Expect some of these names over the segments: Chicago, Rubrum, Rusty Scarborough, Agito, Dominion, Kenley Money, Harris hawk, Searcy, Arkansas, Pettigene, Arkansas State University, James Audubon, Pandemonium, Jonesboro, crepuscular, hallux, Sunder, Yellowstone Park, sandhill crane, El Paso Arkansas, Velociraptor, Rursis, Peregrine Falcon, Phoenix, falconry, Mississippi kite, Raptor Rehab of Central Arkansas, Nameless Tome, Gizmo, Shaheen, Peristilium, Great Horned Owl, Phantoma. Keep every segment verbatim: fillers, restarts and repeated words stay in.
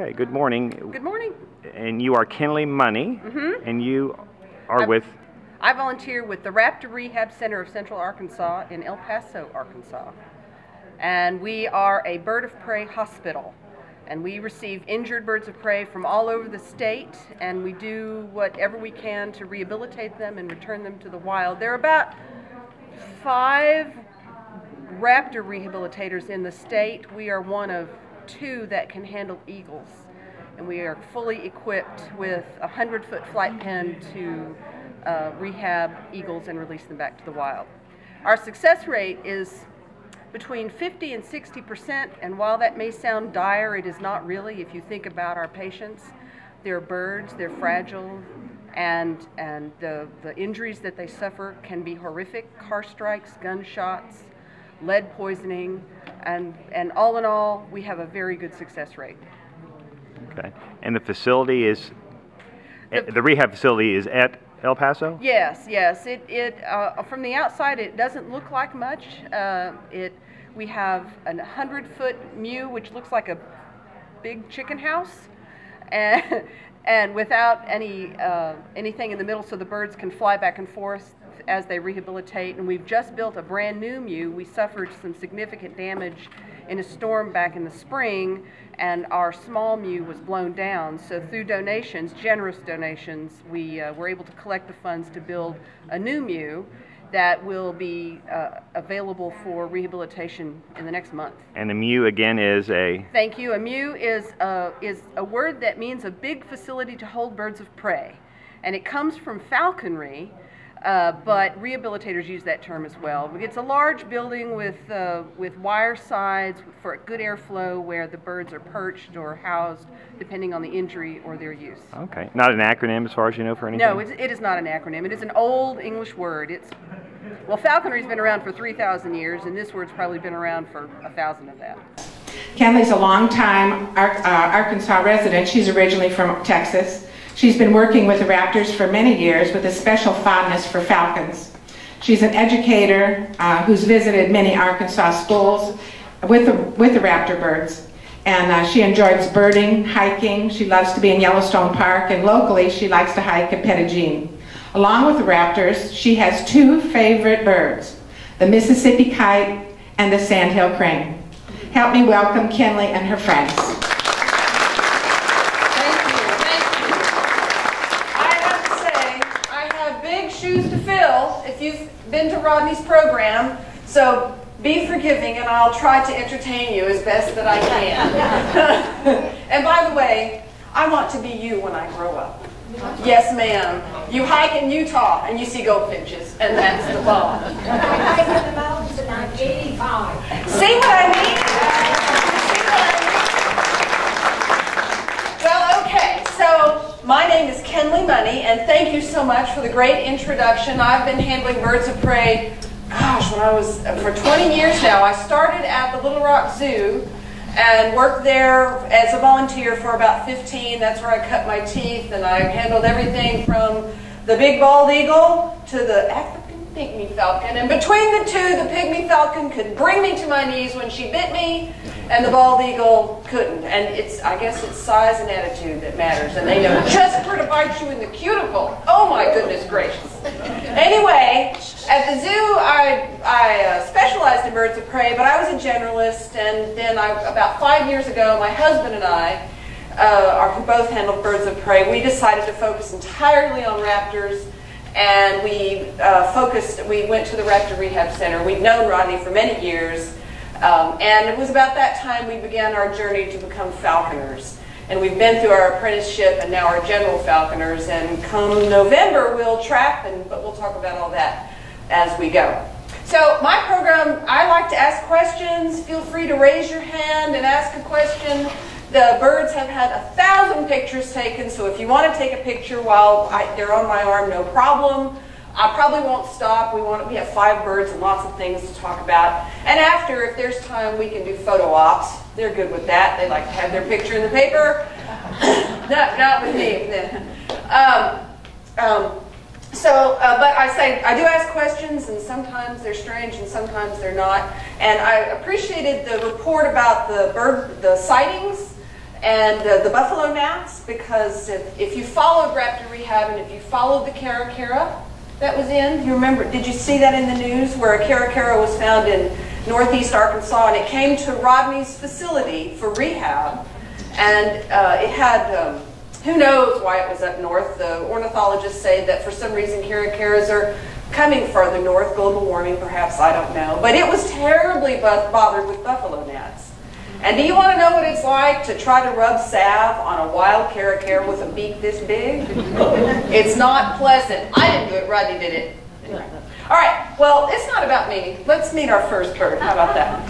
Okay, good morning. Good morning. And you are Kenley Money, mm-hmm. and you are I, with? I volunteer with the Raptor Rehab Center of Central Arkansas in El Paso, Arkansas. And we are a bird of prey hospital. And we receive injured birds of prey from all over the state, and we do whatever we can to rehabilitate them and return them to the wild. There are about five raptor rehabilitators in the state. We are one of two that can handle eagles, and we are fully equipped with a hundred foot flight pen to uh, rehab eagles and release them back to the wild. Our success rate is between fifty and sixty percent, and while that may sound dire, it is not really. If you think about our patients, they're birds, they're fragile, and and the, the injuries that they suffer can be horrific: car strikes, gunshots, lead poisoning, and, and all in all, we have a very good success rate. Okay, and the facility is, the, the rehab facility is at El Paso? Yes, yes. It, it uh, from the outside, it doesn't look like much. Uh, it, we have a hundred-foot mew, which looks like a big chicken house, and, and without any uh, anything in the middle, so the birds can fly back and forth as they rehabilitate. And we've just built a brand new mew. We suffered some significant damage in a storm back in the spring, and our small mew was blown down. So through donations, generous donations, we uh, were able to collect the funds to build a new mew that will be uh, available for rehabilitation in the next month. And a mew again is a? Thank you. A mew is a, is a word that means a big facility to hold birds of prey. And it comes from falconry, Uh, but rehabilitators use that term as well. It's a large building with, uh, with wire sides for good airflow where the birds are perched or housed depending on the injury or their use. Okay. Not an acronym as far as you know for anything? No, it, it is not an acronym. It is an old English word. It's, well, falconry's been around for three thousand years, and this word's probably been around for a thousand of that. Kenley's a longtime Ar uh, Arkansas resident. She's originally from Texas. She's been working with the raptors for many years with a special fondness for falcons. She's an educator uh, who's visited many Arkansas schools with the, with the raptor birds. And uh, she enjoys birding, hiking. She loves to be in Yellowstone Park, and locally she likes to hike at Pettigene. Along with the raptors, she has two favorite birds, the Mississippi kite and the sandhill crane. Help me welcome Kenley and her friends. You've been to Rodney's program, so be forgiving, and I'll try to entertain you as best that I can. And by the way, I want to be you when I grow up. Yes, ma'am. You hike in Utah, and you see goldfinches, and that's the law. I hike in the mountains, and I'm eighty-five. See what I mean? See what I mean? Well, okay, so my name is Kenley Money, and thank you so much for the great introduction. I've been handling birds of prey, gosh, when I was, for twenty years now. I started at the Little Rock Zoo and worked there as a volunteer for about fifteen. That's where I cut my teeth, and I handled everything from the big bald eagle to the African pygmy falcon. And between the two, the pygmy falcon could bring me to my knees when she bit me, and the bald eagle couldn't. And it's, I guess it's size and attitude that matters, and they know just where to bite you in the cuticle. Oh my goodness gracious. Anyway, at the zoo I, I uh, specialized in birds of prey, but I was a generalist, and then I, about five years ago, my husband and I, uh, are, who both handled birds of prey, we decided to focus entirely on raptors. And we uh, focused, we went to the Raptor Rehab Center. We'd known Rodney for many years. Um, and it was about that time we began our journey to become falconers. And we've been through our apprenticeship and now our general falconers. And come November, we'll trap, and, but we'll talk about all that as we go. So my program, I like to ask questions. Feel free to raise your hand and ask a question. The birds have had a thousand pictures taken, so if you want to take a picture while I, they're on my arm, no problem. I probably won't stop. We want we have five birds and lots of things to talk about. And after, if there's time, we can do photo ops. They're good with that. They like to have their picture in the paper. not, not with me. um, um, so, uh, but I say I do ask questions, and sometimes they're strange, and sometimes they're not. And I appreciated the report about the bird, the sightings. And uh, the buffalo gnats, because if, if you followed Raptor Rehab and if you followed the caracara that was in, you remember, did you see that in the news where a caracara was found in northeast Arkansas and it came to Rodney's facility for rehab, and uh, it had, um, who knows why it was up north. The ornithologists say that for some reason caracaras are coming further north, global warming perhaps, I don't know. But it was terribly bothered with buffalo gnats. And do you want to know what it's like to try to rub salve on a wild caracara with a beak this big? It's not pleasant. I didn't do it, Rodney did it. Anyway. All right, well, it's not about me. Let's meet our first bird. How about that?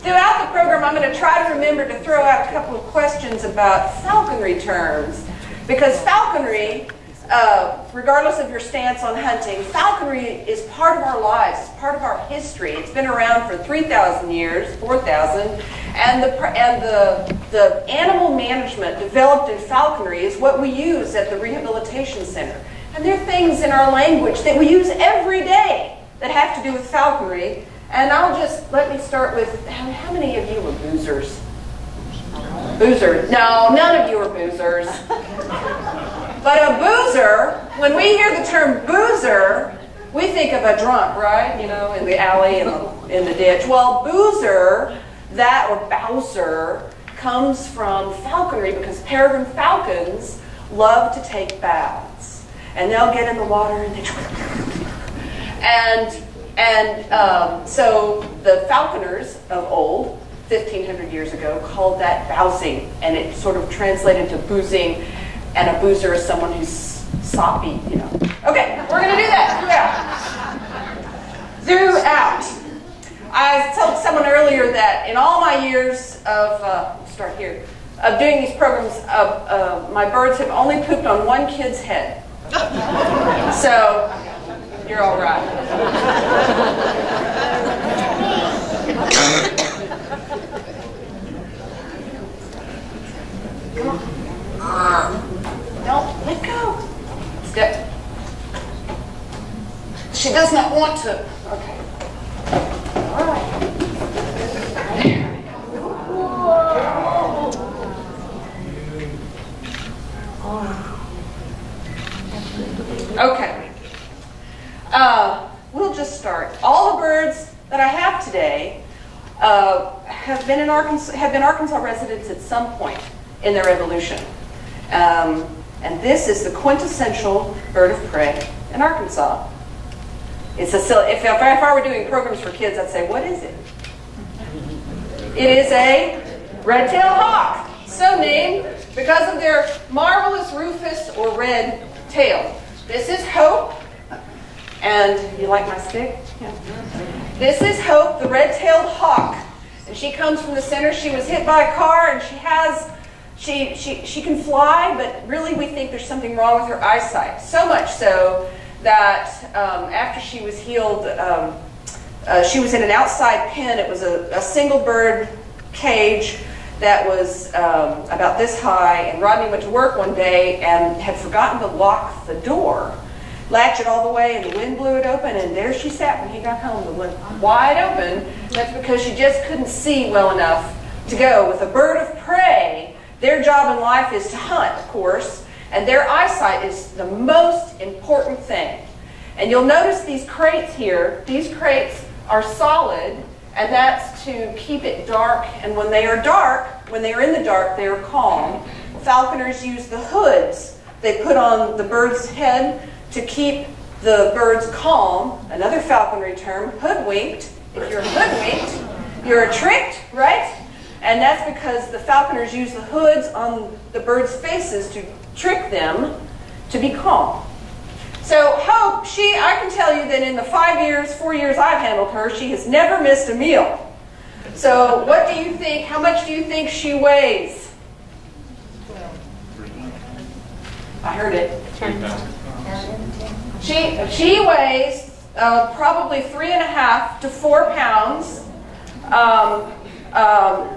Throughout the program, I'm going to try to remember to throw out a couple of questions about falconry terms, because falconry, Uh, regardless of your stance on hunting, falconry is part of our lives, it's part of our history. It's been around for three thousand years, four thousand, and the and the the animal management developed in falconry is what we use at the rehabilitation center. And there are things in our language that we use every day that have to do with falconry. And I'll just, let me start with, how, how many of you were boozers? Boozers. No, none of you are boozers. But a boozer, when we hear the term boozer, we think of a drunk, right? You know, in the alley and in the ditch. Well, boozer, that or bowser, comes from falconry because peregrine falcons love to take baths, and they'll get in the water and they and and um, so the falconers of old, fifteen hundred years ago, called that bousing, and it sort of translated to boozing. And a boozer is someone who's soppy, you know. Okay, we're going to do that throughout. Throughout. I told someone earlier that in all my years of, uh, we'll start here, of doing these programs, of, uh, my birds have only pooped on one kid's head. So, you're all right. Come on. Uh, Don't let go. Step. She does not want to. Okay. All right. There we go. Whoa. Okay. Uh, we'll just start. All the birds that I have today uh, have been in Arkansas have been Arkansas residents at some point in their evolution. Um, and this is the quintessential bird of prey in Arkansas. It's a silly, if, if I were doing programs for kids, I'd say, what is it? It is a red tail hawk, so named because of their marvelous rufous or red tail. This is Hope, and you like my stick? Yeah. This is Hope, the red-tailed hawk, and she comes from the center. She was hit by a car, and she has She, she, she can fly, but really we think there's something wrong with her eyesight. So much so that um, after she was healed, um, uh, she was in an outside pen. It was a, a single bird cage that was um, about this high, and Rodney went to work one day and had forgotten to lock the door. Latch it all the way, and the wind blew it open, and there she sat when he got home. The wind wide open. That's because she just couldn't see well enough to go. With a bird of prey, their job in life is to hunt, of course, and their eyesight is the most important thing. And you'll notice these crates here, these crates are solid, and that's to keep it dark, and when they are dark, when they are in the dark, they are calm. Falconers use the hoods they put on the bird's head to keep the birds calm, another falconry term, hoodwinked. If you're hoodwinked, you're tricked, right? And that's because the falconers use the hoods on the birds' faces to trick them to be calm. So Hope, she, I can tell you that in the five years, four years I've handled her, she has never missed a meal. So what do you think, how much do you think she weighs? I heard it. She, she weighs uh, probably three and a half to four pounds. Um, um,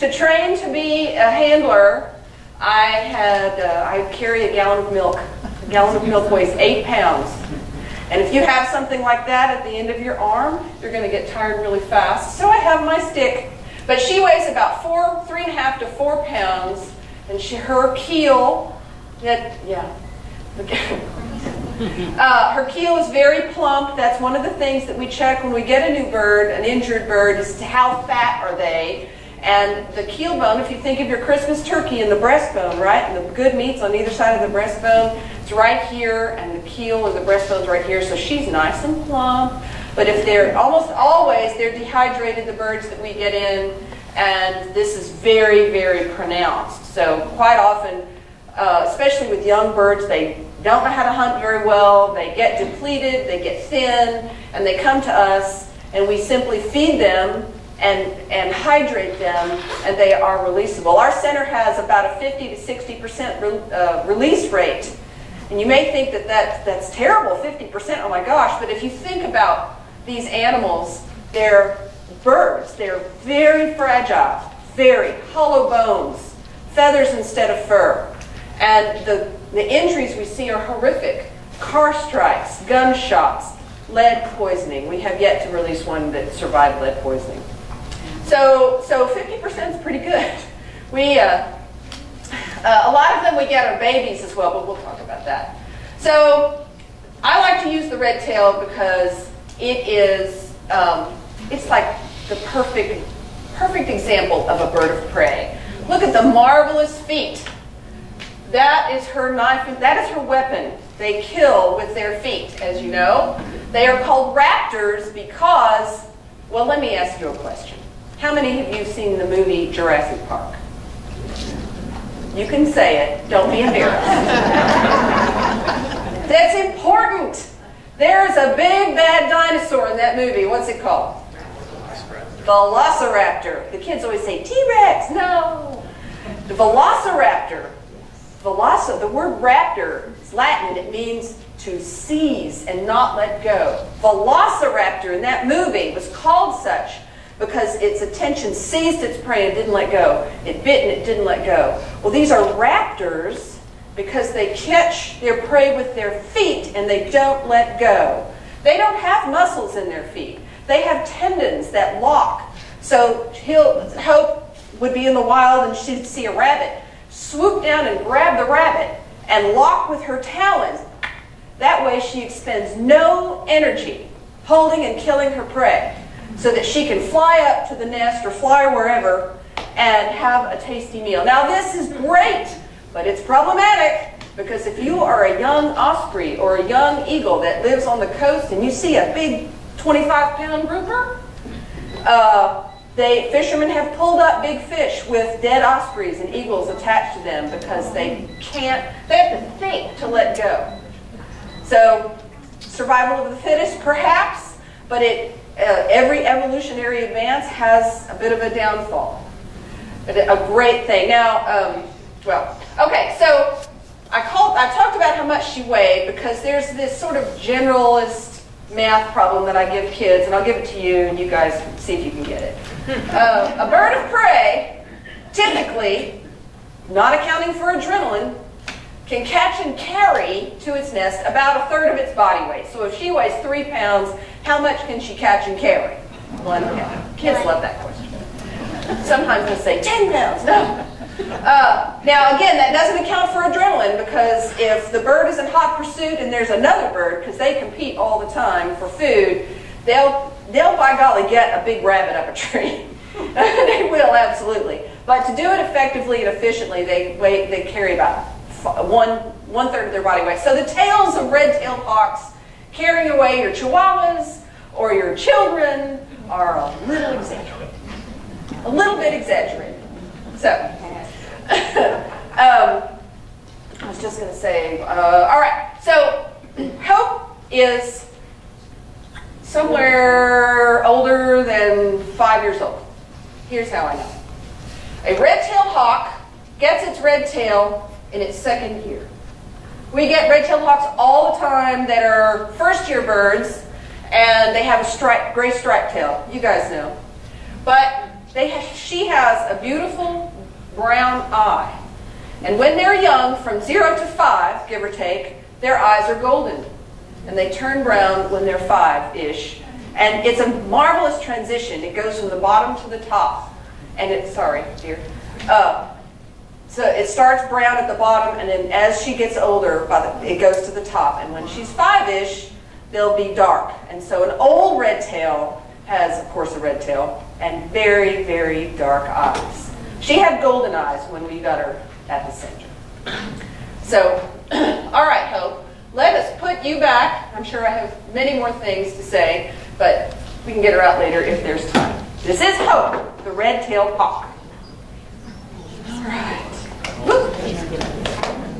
To train to be a handler, I had uh, I carry a gallon of milk. A gallon of milk weighs eight pounds. And if you have something like that at the end of your arm, you're going to get tired really fast. So I have my stick. But she weighs about four, three and a half to four pounds, and she, her keel, that, yeah, uh, her keel is very plump. That's one of the things that we check when we get a new bird, an injured bird, is how fat are they. And the keel bone, if you think of your Christmas turkey and the breastbone, right, and the good meat's on either side of the breastbone, it's right here, and the keel or the breastbone's right here, so she's nice and plump. But if they're, almost always, they're dehydrated, the birds that we get in, and this is very, very pronounced. So quite often, uh, especially with young birds, they don't know how to hunt very well, they get depleted, they get thin, and they come to us, and we simply feed them and, and hydrate them, and they are releasable. Our center has about a fifty to sixty percent re, uh, release rate. And you may think that, that that's terrible, fifty percent, oh my gosh, but if you think about these animals, they're birds, they're very fragile, very hollow bones, feathers instead of fur. And the, the injuries we see are horrific. Car strikes, gunshots, lead poisoning. We have yet to release one that survived lead poisoning. So, so fifty percent is pretty good. We, uh, uh, a lot of them we get are babies as well, but we'll talk about that. So, I like to use the red tail because it is, um, it's like the perfect, perfect example of a bird of prey. Look at the marvelous feet. That is her knife, that is her weapon. They kill with their feet, as you know. They are called raptors because, well, let me ask you a question. How many of you have seen the movie Jurassic Park? You can say it. Don't be embarrassed. That's important. There's a big bad dinosaur in that movie. What's it called? Velociraptor. The kids always say T-Rex. No. The Velociraptor. Veloci. The word raptor is Latin. It means to seize and not let go. Velociraptor in that movie was called such because its attention seized its prey and didn't let go. It bit and it didn't let go. Well, these are raptors because they catch their prey with their feet and they don't let go. They don't have muscles in their feet. They have tendons that lock. So Hope would be in the wild and she'd see a rabbit, swoop down and grab the rabbit and lock with her talons. That way she expends no energy holding and killing her prey, so that she can fly up to the nest or fly wherever and have a tasty meal. Now this is great, but it's problematic because if you are a young osprey or a young eagle that lives on the coast and you see a big twenty-five pound grouper, uh, they, fishermen have pulled up big fish with dead ospreys and eagles attached to them because they can't, they have to think to let go. So survival of the fittest perhaps, but it, Uh, every evolutionary advance has a bit of a downfall, but a great thing. Now, um, well, okay, so I, called, I talked about how much she weighed because there's this sort of generalist math problem that I give kids, and I'll give it to you, and you guys see if you can get it. Uh, a bird of prey, typically, not accounting for adrenaline, can catch and carry to its nest about a third of its body weight. So if she weighs three pounds, how much can she catch and carry? One pound. Kids love that question. Sometimes they'll say, ten pounds, no. Uh, now again, that doesn't account for adrenaline because if the bird is in hot pursuit and there's another bird, because they compete all the time for food, they'll, they'll by golly get a big rabbit up a tree. They will, absolutely. But to do it effectively and efficiently, they, weigh, they carry about one, one third of their body weight. So the tails of red-tailed hawks carrying away your chihuahuas or your children are a little exaggerated. A little bit exaggerated. So, um, I was just going to say, uh, all right, so Hope is somewhere older than five years old. Here's how I know. A red-tailed hawk gets its red tail in its second year. We get red-tailed hawks all the time that are first-year birds, and they have a stripe, gray striped tail. You guys know. But they have, she has a beautiful brown eye. And when they're young, from zero to five, give or take, their eyes are golden. And they turn brown when they're five-ish. And it's a marvelous transition. It goes from the bottom to the top. and it's, sorry, dear. Uh, so it starts brown at the bottom, and then as she gets older, by the, it goes to the top. And when she's five-ish, they'll be dark. And so an old red tail has, of course, a red tail, and very, very dark eyes. She had golden eyes when we got her at the center. So, all right, Hope, let us put you back. I'm sure I have many more things to say, but we can get her out later if there's time. This is Hope, the red-tailed hawk. All right.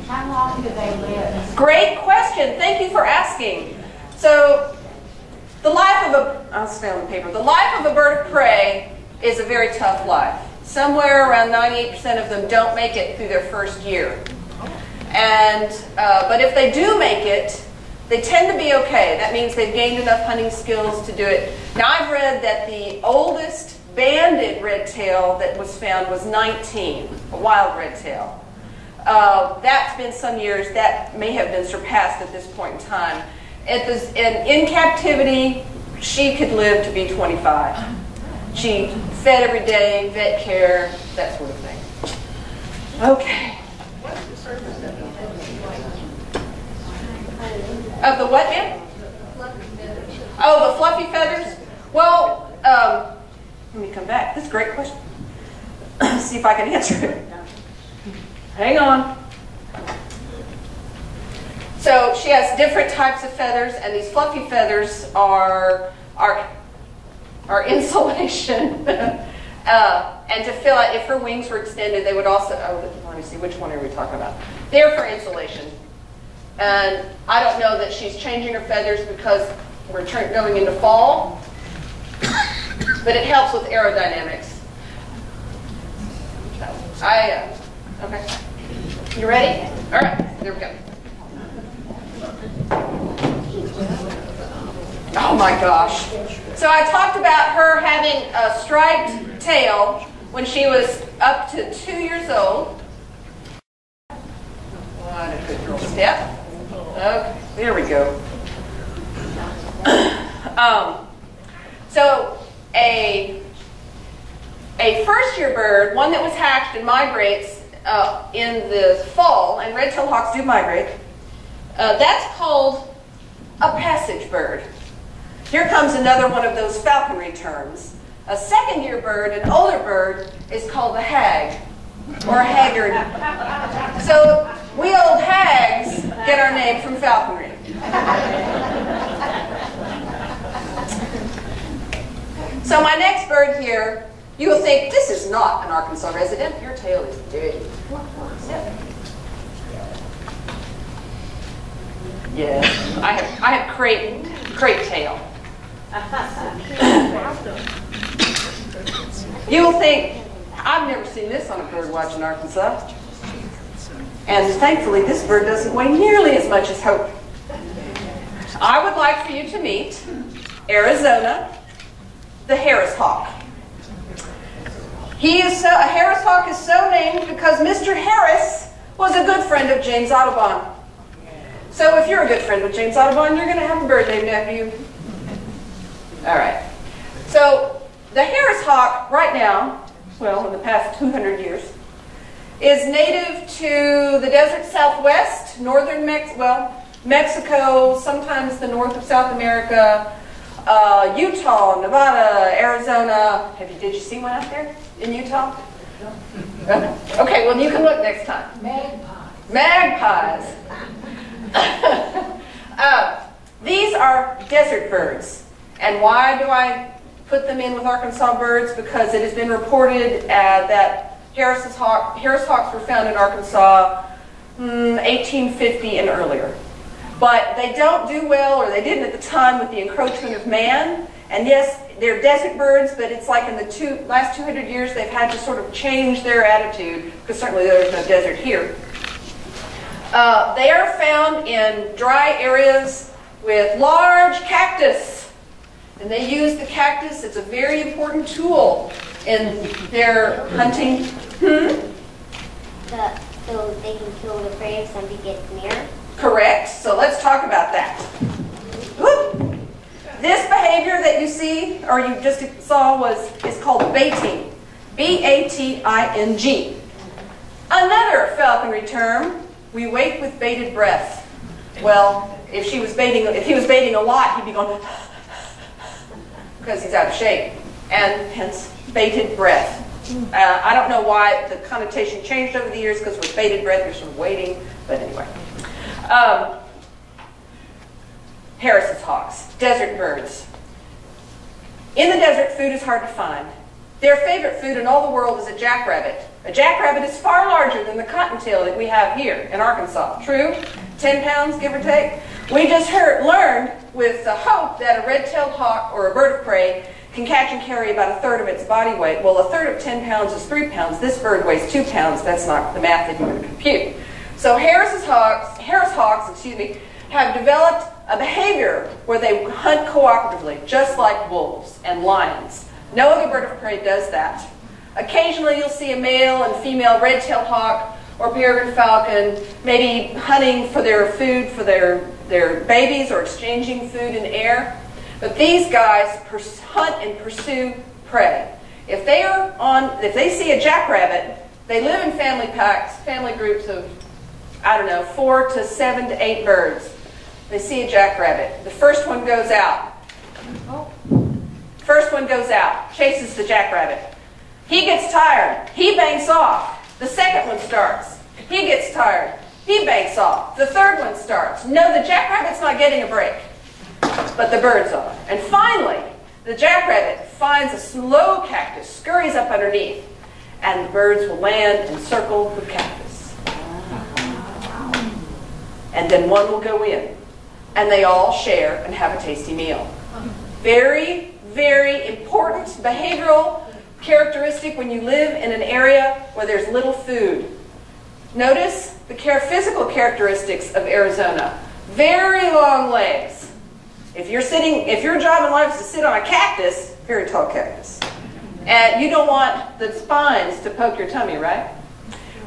How long do they live? Great question. Thank you for asking. So, the life of a, I'll stay on the paper. The life of a bird of prey is a very tough life. Somewhere around ninety-eight percent of them don't make it through their first year. And, uh, but if they do make it, they tend to be okay. That means they've gained enough hunting skills to do it. Now I've read that the oldest banded red tail that was found was nineteen, a wild red tail. Uh, that's been some years. That may have been surpassed at this point in time. It was, and in captivity, she could live to be twenty-five. She fed every day, vet care, that sort of thing. Okay. What's the surface of the Of the what, man? Oh, the fluffy feathers? Well, um, let me come back. This is a great question. See if I can answer it. Hang on. So she has different types of feathers, and these fluffy feathers are are, are insulation. uh, and to fill out, if her wings were extended, they would also, oh, let me see, which one are we talking about? They're for insulation. And I don't know that she's changing her feathers because we're going into fall, but it helps with aerodynamics. I, uh, okay. You ready? All right, there we go. Oh my gosh. So I talked about her having a striped tail when she was up to two years old. What a good girl step. Okay, there we go. um, so a, a first-year bird, one that was hatched and migrates uh, in the fall, and red-tailed hawks do migrate, uh, that's called a passage bird. Here comes another one of those falconry terms. A second-year bird, an older bird, is called a hag or a haggard. So we old hags get our name from falconry. So my next bird here, you will think, this is not an Arkansas resident. Your tail is dirty. Yeah, I have, I have crepe, crepe tail. You will think, I've never seen this on a bird watch in Arkansas. And thankfully, this bird doesn't weigh nearly as much as Hope. I would like for you to meet Arizona, the Harris's hawk. He is so, a Harris's hawk is so named because Mister Harris was a good friend of James Audubon. So if you're a good friend of James Audubon, you're going to have a bird named after you. All right. So the Harris's hawk right now, well, in the past two hundred years, is native to the desert southwest, northern Mex well, Mexico, sometimes the north of South America, uh, Utah, Nevada, Arizona. Have you, did you see one out there in Utah? No. Okay, well, you can look next time. Magpies. Magpies. uh, these are desert birds. And why do I put them in with Arkansas birds? Because it has been reported uh, that Harris's hawk, Harris's hawks were found in Arkansas mm, eighteen fifty and earlier. But they don't do well, or they didn't at the time, with the encroachment of man. And yes, they're desert birds, but it's like in the two, last two hundred years they've had to sort of change their attitude, because certainly there's no desert here. Uh, they are found in dry areas with large cactus. And they use the cactus, it's a very important tool in their hunting. Hmm? The, so they can kill the prey if somebody gets near? Correct. So let's talk about that. Whoop. This behavior that you see, or you just saw, was is called baiting. B A T I N G. Another falconry term, we wait with bated breath. Well, if she was baiting, if he was baiting a lot, he'd be going because he's out of shape, and hence bated breath. Uh, I don't know why the connotation changed over the years, because with bated breath, you're sort of waiting, but anyway. Um, Harris's hawks, desert birds. In the desert, food is hard to find. Their favorite food in all the world is a jackrabbit. A jackrabbit is far larger than the cottontail that we have here in Arkansas. True? ten pounds, give or take. We just heard, learned with the hope that a red-tailed hawk or a bird of prey can catch and carry about a third of its body weight. Well, a third of ten pounds is three pounds. This bird weighs two pounds. That's not the math that you would compute. So Harris's hawks, Harris hawks, excuse me, have developed a behavior where they hunt cooperatively, just like wolves and lions. No other bird of prey does that. Occasionally you'll see a male and female red-tailed hawk or peregrine falcon maybe hunting for their food for their, their babies or exchanging food in air. But these guys hunt and pursue prey. If they are on, if they see a jackrabbit, they live in family packs, family groups of, I don't know, four to seven to eight birds. They see a jackrabbit. The first one goes out. First one goes out, chases the jackrabbit. He gets tired. He banks off. The second one starts. He gets tired. He banks off. The third one starts. No, the jackrabbit's not getting a break, but the birds are. And finally, the jackrabbit finds a slow cactus, scurries up underneath, and the birds will land and circle the cactus. And then one will go in, and they all share and have a tasty meal. Very, very important behavioral characteristic when you live in an area where there's little food. Notice the physical characteristics of Arizona. Very long legs. If you're sitting, if your job in life is to sit on a cactus, very tall cactus, and you don't want the spines to poke your tummy, right?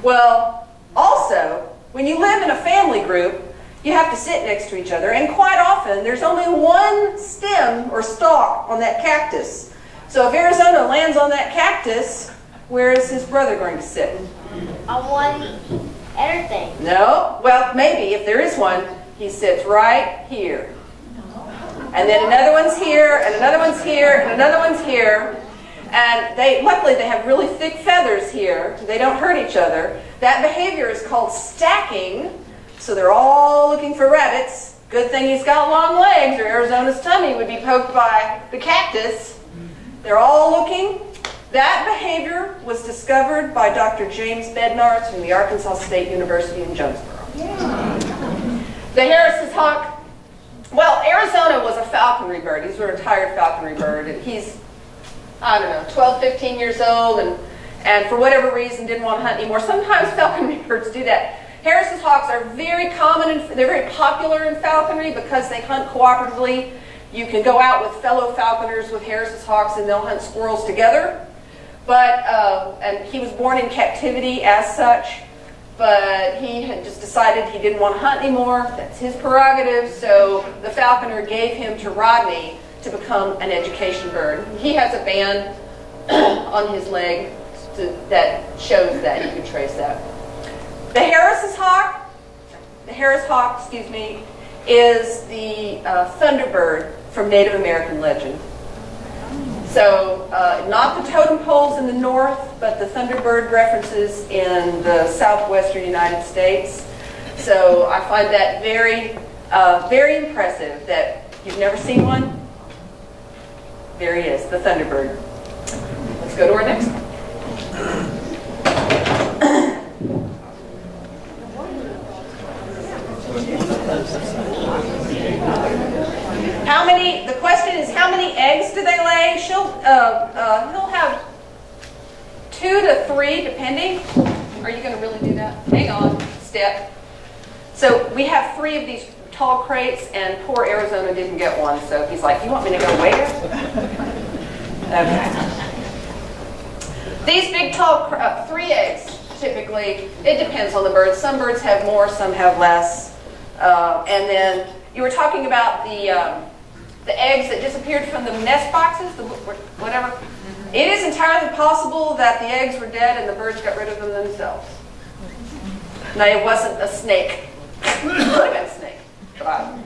Well, also, when you live in a family group, you have to sit next to each other, and quite often there's only one stem or stalk on that cactus. So if Arizona lands on that cactus, where is his brother going to sit? On one everything. No? Well, maybe if there is one, he sits right here. And then another one's here, and another one's here, and another one's here. And they, luckily they have really thick feathers here. They don't hurt each other. That behavior is called stacking. So they're all looking for rabbits. Good thing he's got long legs, or Arizona's tummy would be poked by the cactus. They're all looking. That behavior was discovered by Doctor James Bednarz from the Arkansas State University in Jonesboro. Yeah. The Harris's hawk. Well, Arizona was a falconry bird. He's a retired falconry bird, and he's, I don't know, twelve, fifteen years old, and, and for whatever reason didn't want to hunt anymore. Sometimes falconry birds do that. Harris's hawks are very common, and they're very popular in falconry because they hunt cooperatively. You can go out with fellow falconers with Harris's hawks, and they'll hunt squirrels together. But, uh, and he was born in captivity as such, but he had just decided he didn't want to hunt anymore. That's his prerogative, so the falconer gave him to Rodney to become an education bird. He has a band on his leg to, that shows that, you can trace that. The Harris's hawk, the Harris hawk, excuse me, is the uh, thunderbird from Native American legend. So, uh, not the totem poles in the north, but the Thunderbird references in the southwestern United States. So, I find that very, uh, very impressive that you've never seen one. There he is, the Thunderbird. Let's go to our next one. How many, the question is, how many eggs do they lay? She'll, uh, uh, he'll have two to three, depending. Are you going to really do that? Hang on, step. So we have three of these tall crates, and poor Arizona didn't get one. So he's like, you want me to go where? Okay. These big tall, cr uh, three eggs, typically. It depends on the birds. Some birds have more, some have less. Uh, and then you were talking about the... Um, the eggs that disappeared from the nest boxes, the whatever. It is entirely possible that the eggs were dead and the birds got rid of them themselves. Now, it wasn't a snake. It would have been a snake. Wow.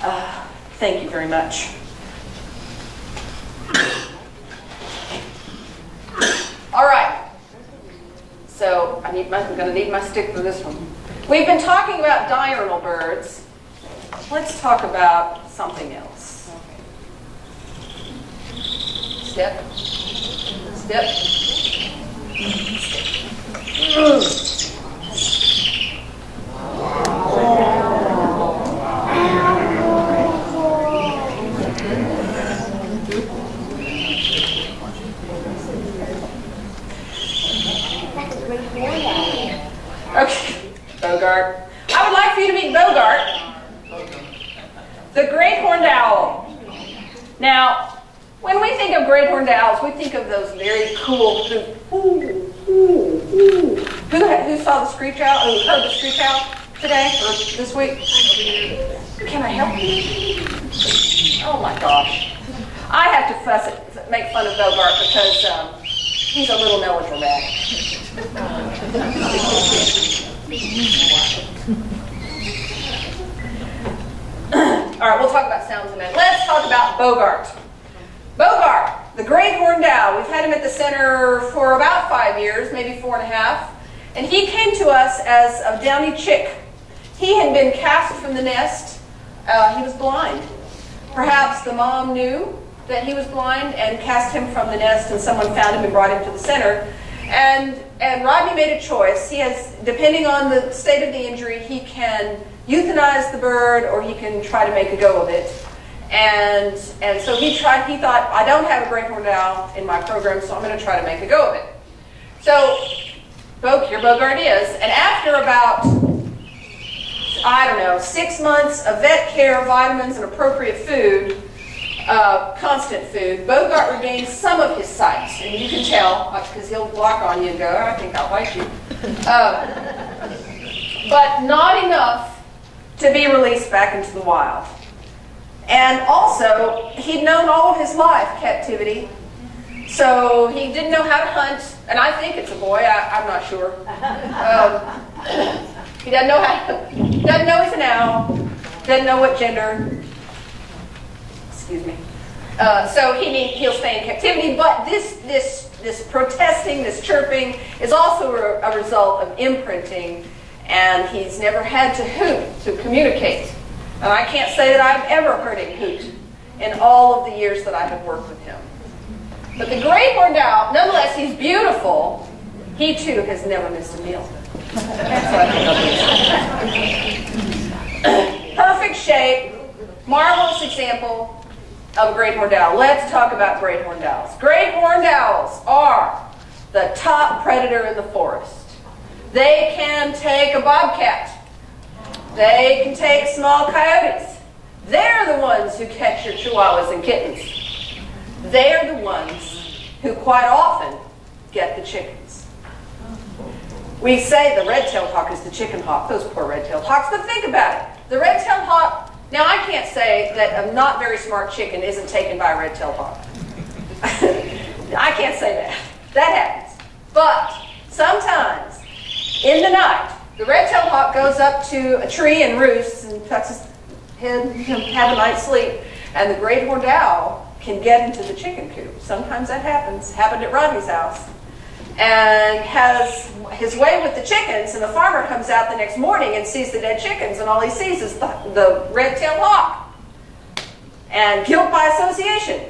Uh, thank you very much. All right. So I need my, I'm going to need my stick for this one. We've been talking about diurnal birds. Let's talk about something else. Step. Step. Okay, Bogart. I would like for you to meet Bogart, the Great Horned Owl. Now, when we think of Great Horned Owls, we think of those very cool, ooh, ooh, ooh. Who, who saw the screech owl, who heard the screech owl today, or this week? Can I help you? Oh my gosh. I have to fuss it, make fun of Bogart because um, he's a little melodramatic. All right, we'll talk about sounds in a minute. Let's talk about Bogart. Bogart, the Great Horned Owl. We've had him at the center for about five years, maybe four and a half. And he came to us as a downy chick. He had been cast from the nest. Uh, he was blind. Perhaps the mom knew that he was blind and cast him from the nest, and someone found him and brought him to the center. And, and Rodney made a choice. He has, depending on the state of the injury, he can euthanize the bird or he can try to make a go of it. And, and so he tried, he thought, I don't have a Great Horned Owl in my program, so I'm going to try to make a go of it. So Bo, here Bogart is. And after about, I don't know, six months of vet care, vitamins, and appropriate food, Uh, constant food, Bogart regained some of his sight, and you can tell because he'll block on you and go, I think I'll bite you, uh, but not enough to be released back into the wild. And also, he'd known all of his life captivity, so he didn't know how to hunt, and I think it's a boy, I, I'm not sure. Um, he doesn't know how to, doesn't know he's an owl, doesn't know what gender. Excuse me. Uh, so he need, he'll stay in captivity, but this this this protesting, this chirping, is also a, a result of imprinting, and he's never had to hoot to communicate. And I can't say that I've ever heard him hoot in all of the years that I have worked with him. But the Great Horned Owl, nonetheless, he's beautiful. He too has never missed a meal. Perfect shape, marvelous example of Great Horned Owl. Let's talk about Great Horned Owls. Great Horned Owls are the top predator in the forest. They can take a bobcat. They can take small coyotes. They're the ones who catch your chihuahuas and kittens. They're the ones who quite often get the chickens. We say the red-tailed hawk is the chicken hawk, those poor red-tailed hawks, but think about it. The red-tailed hawk. Now, I can't say that a not very smart chicken isn't taken by a red-tailed hawk. I can't say that. That happens. But sometimes, in the night, the red-tailed hawk goes up to a tree and roosts and tucks his head and has a night's sleep, and the Great Horned Owl can get into the chicken coop. Sometimes that happens. Happened at Rodney's house. And has his way with the chickens, and the farmer comes out the next morning and sees the dead chickens, and all he sees is the, the red-tailed hawk, and guilt by association.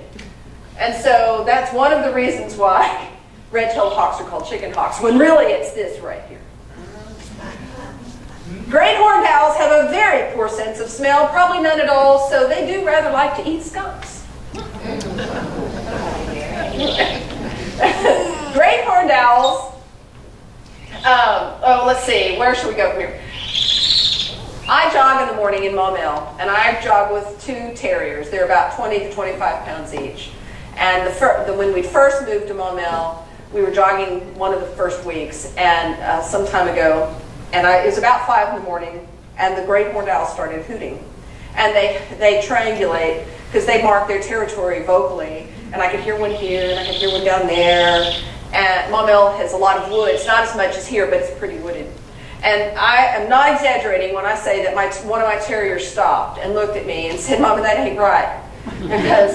And so that's one of the reasons why red-tailed hawks are called chicken hawks, when really it's this right here. Great horned owls have a very poor sense of smell, probably none at all, so they do rather like to eat skunks. Great horned owls, um, oh, let's see, where should we go from here? I jog in the morning in Maumelle, and I jog with two terriers. They're about twenty to twenty-five pounds each. And the fir the, when we first moved to Maumelle, we were jogging one of the first weeks, and uh, some time ago, and I, it was about five in the morning, and the great horned owl started hooting. And they, they triangulate because they mark their territory vocally. And I could hear one here, and I could hear one down there. And Maumelle has a lot of wood. It's not as much as here, but it's pretty wooded. And I am not exaggerating when I say that my, one of my terriers stopped and looked at me and said, "Mama, that ain't right." Because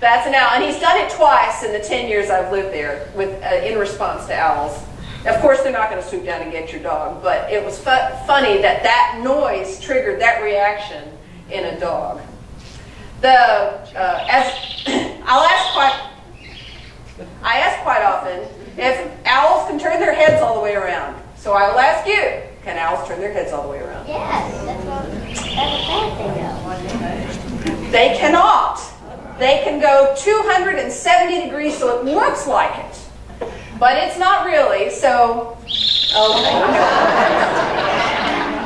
that's an owl. And he's done it twice in the ten years I've lived there with, uh, in response to owls. Of course, they're not going to swoop down and get your dog, but it was fu funny that that noise triggered that reaction in a dog. The, uh, as I'll ask quite, I ask quite often if owls can turn their heads all the way around. So I will ask you, can owls turn their heads all the way around? Yes, that's what, that's a bad thing. They cannot. They can go two hundred seventy degrees, so it looks like it. But it's not really, so, okay.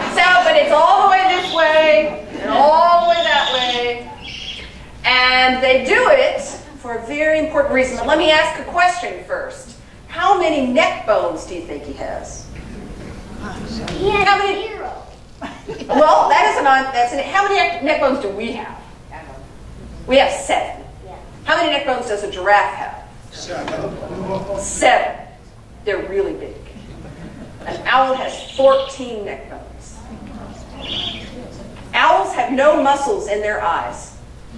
So, but it's all the way this way, and all the way that way. And they do it for a very important reason. But let me ask a question first. How many neck bones do you think he has? He has how many? Zero. Well, that is an, that's an, how many neck bones do we have? We have seven. Yeah. How many neck bones does a giraffe have? Seven. Seven. They're really big. An owl has fourteen neck bones. Owls have no muscles in their eyes.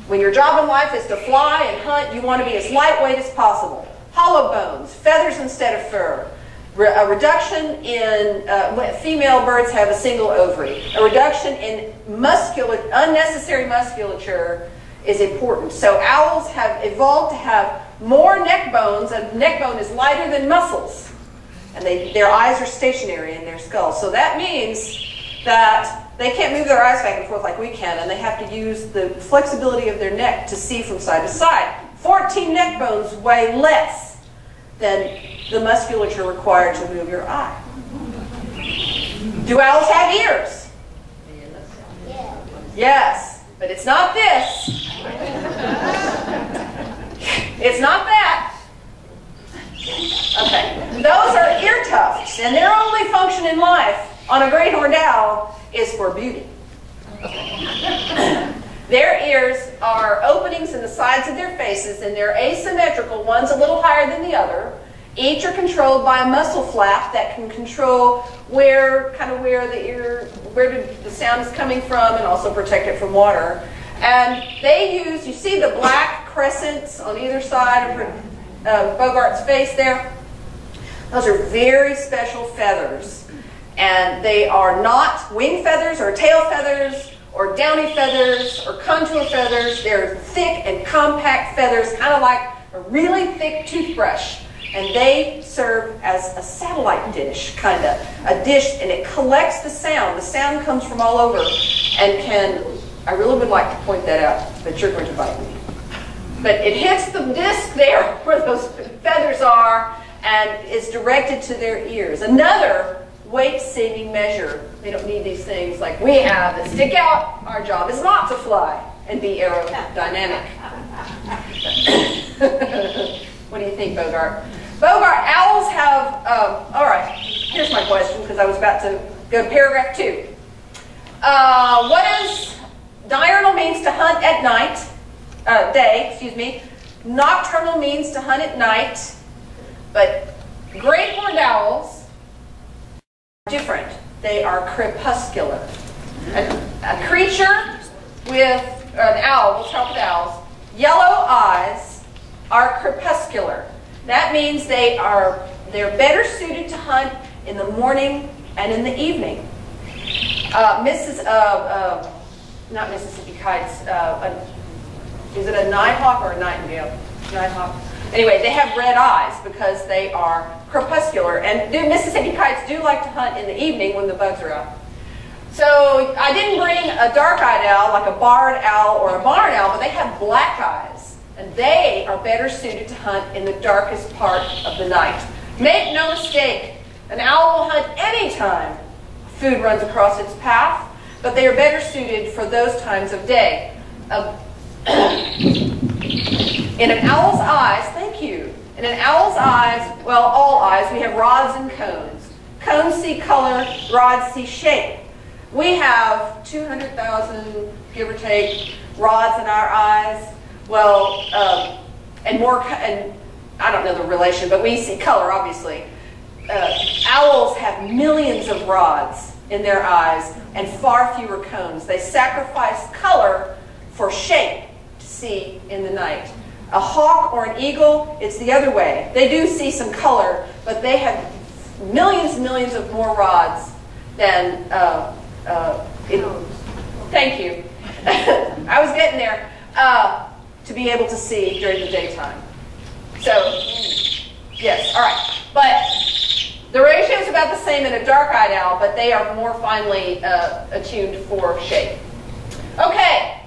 When your job in life is to fly and hunt, you want to be as lightweight as possible. Hollow bones, feathers instead of fur. A reduction in, uh, female birds have a single ovary. A reduction in muscular, unnecessary musculature is important. So owls have evolved to have more neck bones. A neck bone is lighter than muscles, and they, their eyes are stationary in their skull. So that means that they can't move their eyes back and forth like we can, and they have to use the flexibility of their neck to see from side to side. fourteen neck bones weigh less than the musculature required to move your eye. Do owls have ears? Yes, but it's not this. It's not that. Okay. Those are ear tufts, and their only function in life on a great horned owl is for beauty. Their ears are openings in the sides of their faces, and they're asymmetrical. One's a little higher than the other. Each are controlled by a muscle flap that can control where, kind of where the ear, where the sound is coming from, and also protect it from water. And they use, you see the black crescents on either side of uh, Bogart's face there? Those are very special feathers. And they are not wing feathers or tail feathers or downy feathers or contour feathers. They're thick and compact feathers, kind of like a really thick toothbrush. And they serve as a satellite dish, kind of. A dish, and it collects the sound. The sound comes from all over and can... I really would like to point that out, but you're going to bite me. But it hits the disc there where those feathers are and is directed to their ears. Another weight-saving measure. They don't need these things like we have that stick out. Our job is not to fly and be aerodynamic. What do you think, Bogart? Bogart, owls have, um, all right, here's my question because I was about to go to paragraph two. Uh, what is... Diurnal means to hunt at night, uh, day, excuse me. Nocturnal means to hunt at night, but great horned owls are different. They are crepuscular. A, a creature with, or an owl, we'll talk with owls, yellow eyes are crepuscular. That means they are, they're better suited to hunt in the morning and in the evening. Uh, Missus Uh, uh, Not Mississippi kites. Uh, a, is it a nighthawk or a nightingale? Nighthawk. Anyway, they have red eyes because they are crepuscular. And do, Mississippi kites do like to hunt in the evening when the bugs are out. So I didn't bring a dark-eyed owl, like a barred owl or a barn owl, but they have black eyes. And they are better suited to hunt in the darkest part of the night. Make no mistake, an owl will hunt any time food runs across its path, but they are better suited for those times of day. Uh, in an owl's eyes, thank you. In an owl's eyes, well, all eyes, we have rods and cones. Cones see color, rods see shape. We have two hundred thousand, give or take, rods in our eyes. Well, um, and more, and I don't know the relation, but we see color, obviously. Uh, owls have millions of rods in their eyes and far fewer cones. They sacrifice color for shape to see in the night. A hawk or an eagle, it's the other way. They do see some color, but they have millions and millions of more rods than uh, uh, eagles. Thank you. I was getting there. Uh, to be able to see during the daytime. So, yes, all right. But the ratio is about the same in a dark-eyed owl, but they are more finely uh, attuned for shape. Okay,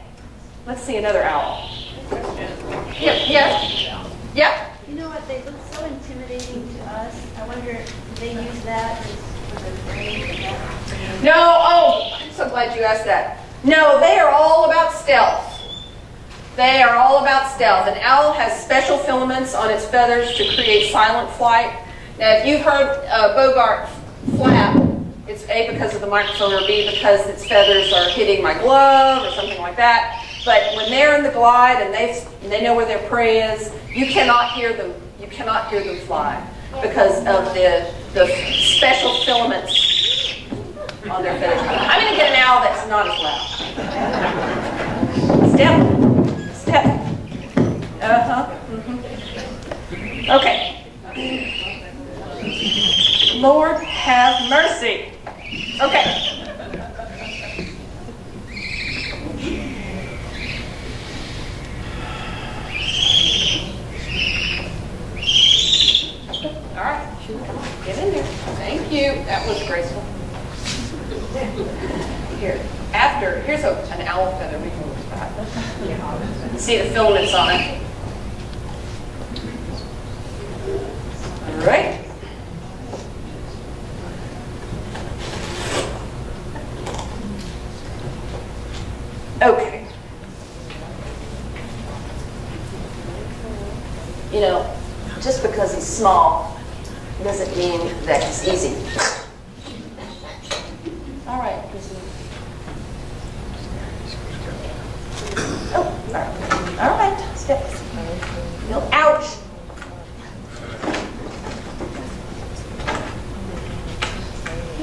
let's see another owl. Yep, yes, yep. You know what, they look so intimidating to us. I wonder if they use that as for the brain. No, oh, I'm so glad you asked that. No, they are all about stealth. They are all about stealth. An owl has special filaments on its feathers to create silent flight. Now, if you've heard uh, Bogart flap, it's A, because of the microphone, or B, because its feathers are hitting my glove or something like that. But when they're in the glide and they they know where their prey is, you cannot hear them. You cannot hear them fly because of the the special filaments on their feathers. I'm going to get an owl that's not as loud. Step. Uh-huh. Mm-hmm. Okay. Lord have mercy. Okay. All right. Get in there. Thank you. That was graceful. Here. After, here's a, an owl feather we can look back. Yeah. See the filaments on it. All right. Okay. You know, just because he's small doesn't mean that he's easy. All right. Oh, all right. All right. Steps. No, ouch.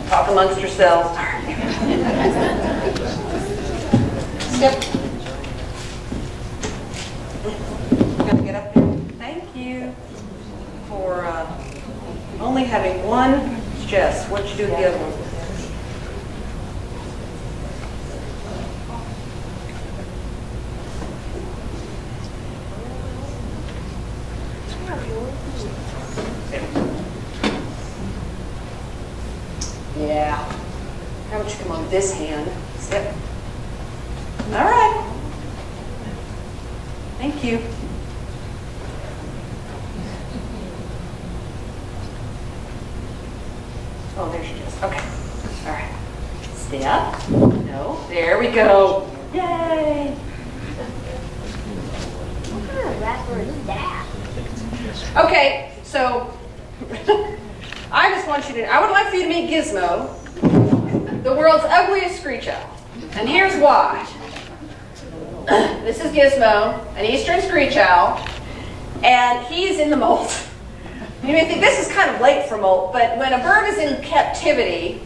Talk amongst yourselves. Step. I'm going to get up there. Thank you for uh, only having one chest. What'd you do with the other one? This hand. Step. All right. Thank you. Oh, there she is. Okay. All right. Step. No. There we go. Yay. What kind of wrapper is that? Okay. So I just want you to, I would like for you to meet Gizmo, the world's ugliest screech owl. And here's why. This is Gizmo, an eastern screech owl, and he is in the molt. You may think this is kind of late for molt, but when a bird is in captivity,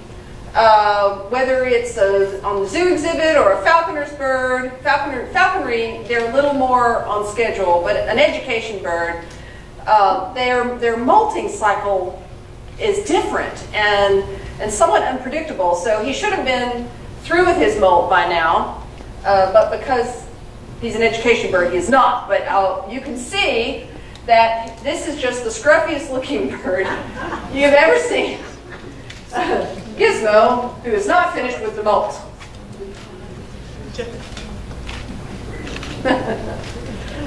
uh, whether it's a, on the zoo exhibit or a falconer's bird, falconer, falconry, they're a little more on schedule, but an education bird, uh, their, their molting cycle is different and and somewhat unpredictable. So he should have been through with his molt by now, uh, but because he's an education bird, he is not. But I'll, you can see that this is just the scruffiest looking bird you've ever seen. Uh, Gizmo, who is not finished with the molt.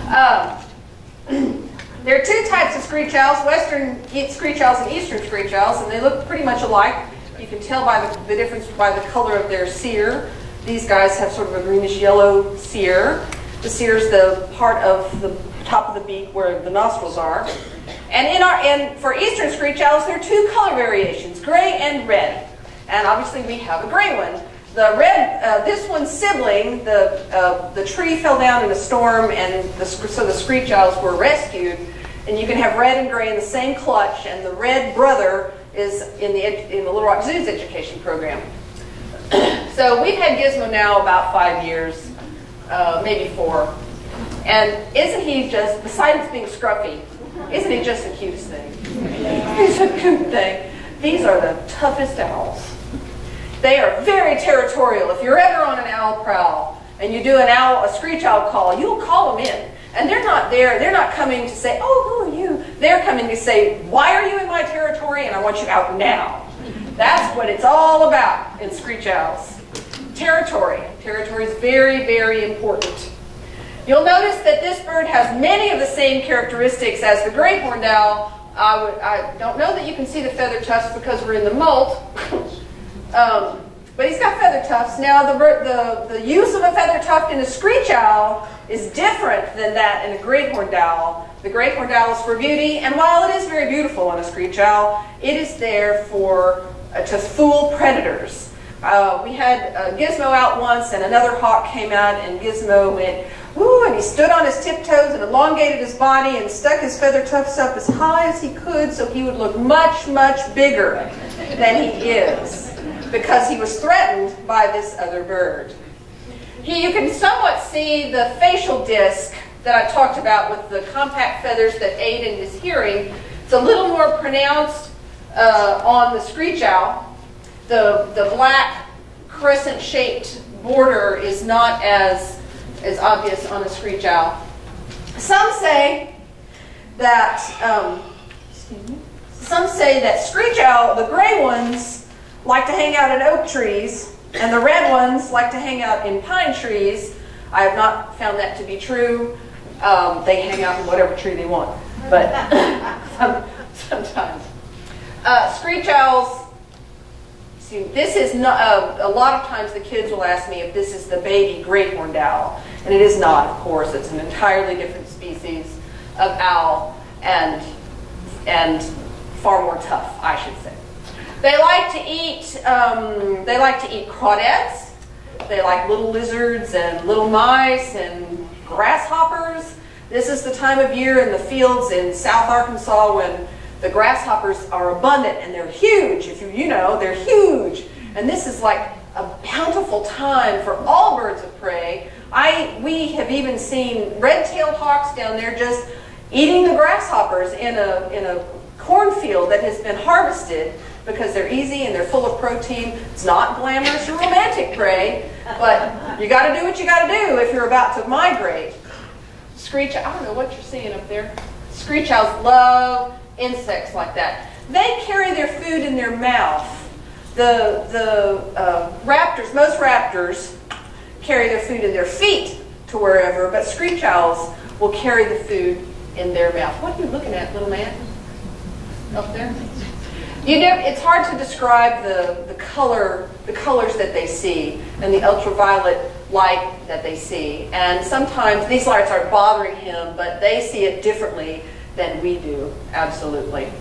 uh, There are two types of screech owls, western screech owls and eastern screech owls, and they look pretty much alike. You can tell by the, the difference by the color of their cere. These guys have sort of a greenish-yellow cere. The cere is the part of the top of the beak where the nostrils are. And in our and for eastern screech owls, there are two color variations, gray and red. And obviously we have a gray one. The red, uh, this one's sibling, the uh, the tree fell down in a storm, and the, so the screech owls were rescued. And you can have red and gray in the same clutch, and the red brother is in the in the Little Rock Zoo's education program. So we've had Gizmo now about five years, uh, maybe four. And isn't he just, besides being scruffy, isn't he just the cutest thing? He's a cute thing. These are the toughest owls. They are very territorial. If you're ever on an owl prowl and you do an owl, a screech owl call, you'll call them in. And they're not there, they're not coming to say, oh, who are you? They're coming to say, why are you in my territory and I want you out now. That's what it's all about in screech owls. Territory. Territory is very, very important. You'll notice that this bird has many of the same characteristics as the great horned owl. I, would, I don't know that you can see the feather tufts because we're in the molt. um, but he's got feather tufts. Now, the, the, the use of a feather tuft in a screech owl is different than that in a great horned owl. The great horned owl is for beauty, and while it is very beautiful in a screech owl, it is there for uh, to fool predators. Uh, we had uh, Gizmo out once, and another hawk came out, and Gizmo went, woo, and he stood on his tiptoes and elongated his body and stuck his feather tufts up as high as he could so he would look much, much bigger than he is, because he was threatened by this other bird. He, you can somewhat see the facial disc that I talked about with the compact feathers that aid in his hearing. It's a little more pronounced uh, on the screech owl. The, the black crescent-shaped border is not as is obvious on a screech owl. Some say that um, some say that screech owl, the gray ones, like to hang out in oak trees, and the red ones like to hang out in pine trees. I have not found that to be true. Um, they hang out in whatever tree they want, but some, sometimes uh, screech owls. See, this is not. Uh, a lot of times the kids will ask me if this is the baby great horned owl. And it is not, of course. It's an entirely different species of owl and, and far more tough, I should say. They like to eat, um, they like to eat crawdads. They like little lizards and little mice and grasshoppers. This is the time of year in the fields in South Arkansas when the grasshoppers are abundant and they're huge. If you, you know, they're huge. And this is like a bountiful time for all birds of prey. I, we have even seen red-tailed hawks down there just eating the grasshoppers in a, in a cornfield that has been harvested because they're easy and they're full of protein. It's not glamorous or romantic prey, but you gotta do what you gotta do if you're about to migrate. Screech, I don't know what you're seeing up there. Screech owls love insects like that. They carry their food in their mouth. The, the uh, raptors, most raptors, carry their food in their feet to wherever, but screech owls will carry the food in their mouth. What are you looking at, little man? Up there? You know, it's hard to describe the, the color, the colors that they see and the ultraviolet light that they see. And sometimes these lights are bothering him, but they see it differently than we do, absolutely.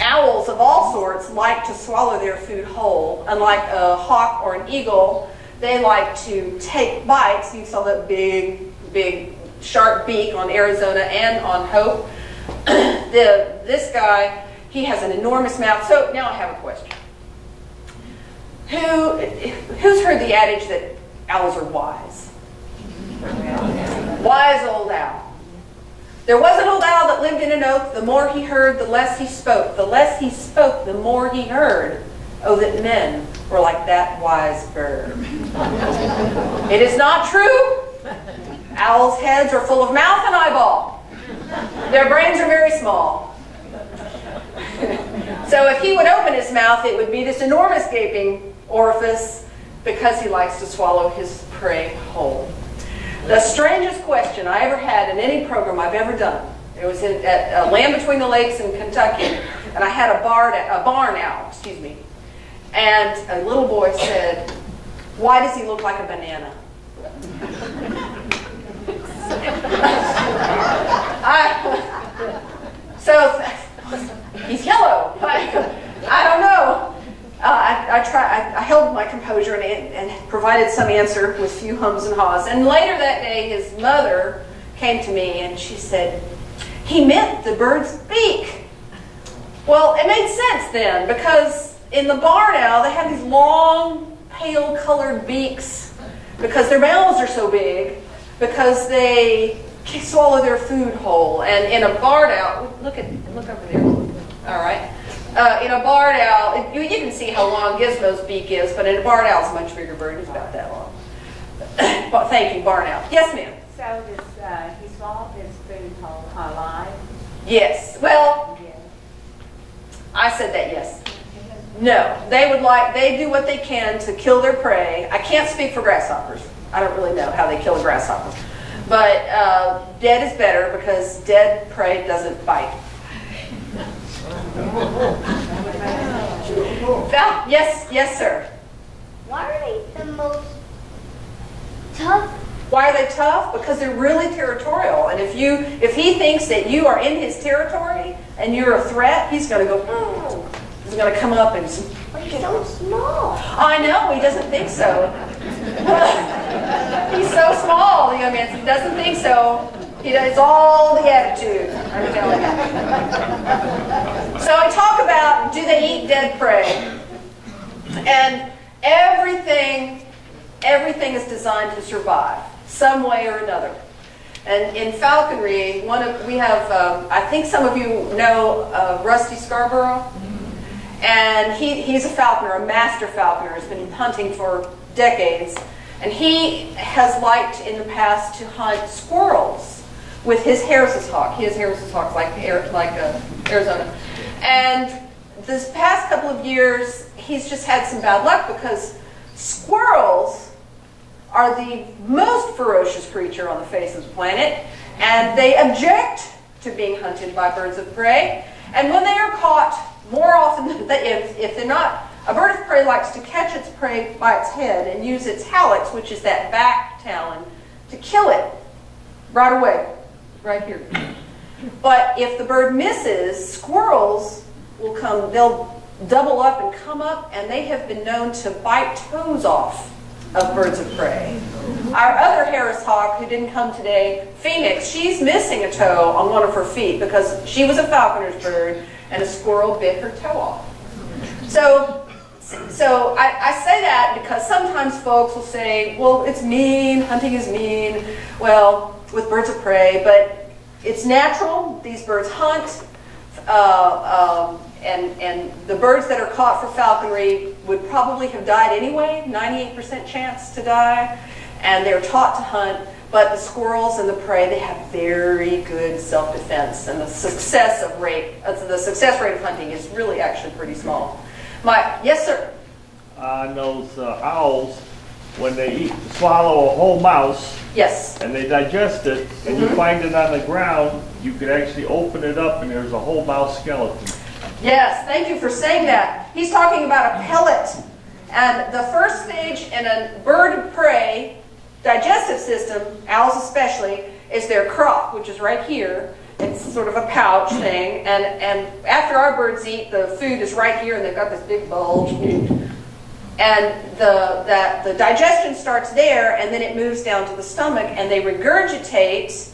Owls of all sorts like to swallow their food whole. Unlike a hawk or an eagle, they like to take bites. You saw that big, big sharp beak on Arizona and on Hope. the, this guy, he has an enormous mouth. So now I have a question. Who, who's heard the adage that owls are wise? Wise old owl. There was an old owl that lived in an oak. The more he heard, the less he spoke. The less he spoke, the more he heard. Oh, that men were like that wise bird. It is not true. Owls' heads are full of mouth and eyeball. Their brains are very small. So if he would open his mouth, it would be this enormous gaping orifice because he likes to swallow his prey whole. The strangest question I ever had in any program I've ever done. It was in, at uh, Land Between the Lakes in Kentucky, and I had a, barn, a barn owl, excuse me, and a little boy said, "Why does he look like a banana?" I, so he's yellow. I, I don't know. Uh, I, I try. I, I held my. composure and, and provided some answer with few hums and haws. And later that day, his mother came to me and she said, "He meant the bird's beak." Well, it made sense then, because in the barn owl, they have these long, pale-colored beaks because their mouths are so big, because they swallow their food whole. And in a barn owl, look at look over there. All right. Uh, in a barred owl, it, you, you can see how long Gizmo's beak is, but in a barred owl, it's a much bigger bird. It's about that long. But thank you, barn owl. Yes, ma'am. So does uh, he swallow his food whole alive? Yes. Well, yes. I said that yes. No, they would like they do what they can to kill their prey. I can't speak for grasshoppers. I don't really know how they kill a grasshopper, but uh, dead is better because dead prey doesn't bite. Val, yes, yes, sir. Why are they the most tough? Why are they tough? Because they're really territorial. And if you, if he thinks that you are in his territory and you're a threat, he's going to go. Oh. He's going to come up and. But he's so small. I know. He doesn't think so. He's so small, the young man. He doesn't think so. You know, it's all the attitude, I'm telling you. So I talk about, do they eat dead prey? And everything, everything is designed to survive, some way or another. And in falconry, one of, we have, uh, I think some of you know uh, Rusty Scarborough. And he, he's a falconer, a master falconer, has been hunting for decades. And he has liked in the past to hunt squirrels with his Harris's hawk. He has Harris's hawk like, like uh, Arizona. And this past couple of years, he's just had some bad luck because squirrels are the most ferocious creature on the face of the planet, and they object to being hunted by birds of prey. And when they are caught, more often, than if, if they're not, a bird of prey likes to catch its prey by its head and use its hallux, which is that back talon, to kill it right away. Right here. But if the bird misses, squirrels will come, they'll double up and come up, and they have been known to bite toes off of birds of prey. Our other Harris hawk, who didn't come today, Phoenix, she's missing a toe on one of her feet because she was a falconer's bird, and a squirrel bit her toe off. So, so I, I say that because sometimes folks will say, well, it's mean, hunting is mean. Well, with birds of prey, but it's natural. These birds hunt, uh, um, and, and the birds that are caught for falconry would probably have died anyway, ninety-eight percent chance to die, and they're taught to hunt, but the squirrels and the prey, they have very good self-defense, and the success of rate, uh, the success rate of hunting is really actually pretty small. Mike, yes, sir? I know uh, owls, when they eat, swallow a whole mouse, yes, and they digest it, and mm-hmm. you find it on the ground, you could actually open it up and there's a whole mouse skeleton. Yes, thank you for saying that. He's talking about a pellet. And the first stage in a bird of prey digestive system, owls especially, is their crop, which is right here. It's sort of a pouch thing. And, and after our birds eat, the food is right here and they've got this big bulge. And the, that, the digestion starts there, and then it moves down to the stomach, and they regurgitate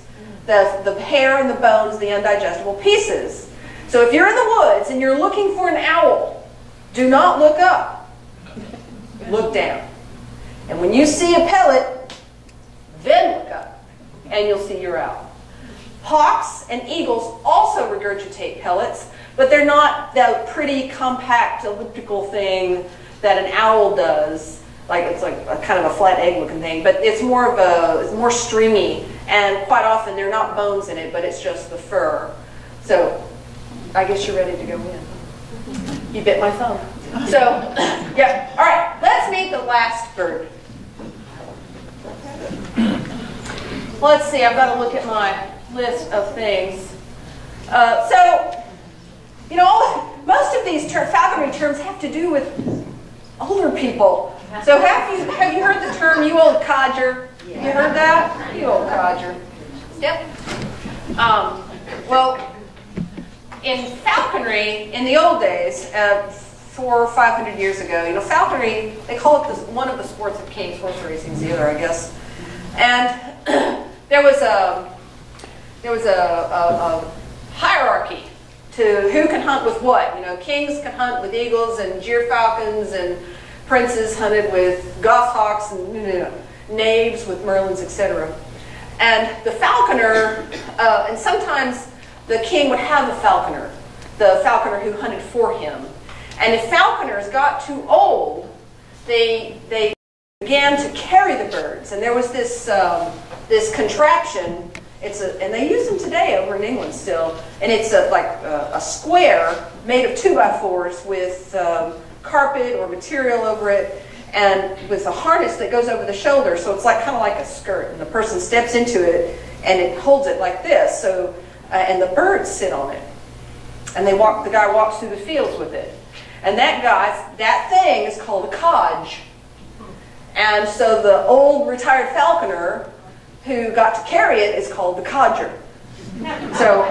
the, the hair and the bones, the undigestible pieces. So if you're in the woods and you're looking for an owl, do not look up. Look down. And when you see a pellet, then look up, and you'll see your owl. Hawks and eagles also regurgitate pellets, but they're not that pretty compact elliptical thing that an owl does, like it's like a kind of a flat egg looking thing, but it's more of a, it's more stringy, and quite often there are not bones in it, but it's just the fur. So, I guess you're ready to go in. You bit my thumb. So, yeah, all right, let's meet the last bird. Let's see, I've got to look at my list of things. Uh, so, you know, most of these ter- falconry terms have to do with older people. So have you have you heard the term "you old codger"? Yeah. You heard that? You old codger. Yep. Um, well, in falconry, in the old days, uh, four or five hundred years ago. You know, falconry, they call it this, one of the sports that came, horse racing's either, I guess. And there was a there was a, a, a hierarchy to who can hunt with what. You know, kings can hunt with eagles and jeer falcons, and princes hunted with goshawks and you know, knaves with merlins, et cetera. And the falconer, uh, and sometimes the king would have a falconer, the falconer who hunted for him. And if falconers got too old, they they began to carry the birds. And there was this um, this contraption. It's a, and they use them today over in England still. And it's a, like a, a square made of two by fours with um, carpet or material over it, and with a harness that goes over the shoulder. So it's like kind of like a skirt, and the person steps into it and it holds it like this. So uh, and the birds sit on it, and they walk. The guy walks through the fields with it. And that guy, that thing is called a codge. And so the old retired falconer who got to carry it is called the codger. So,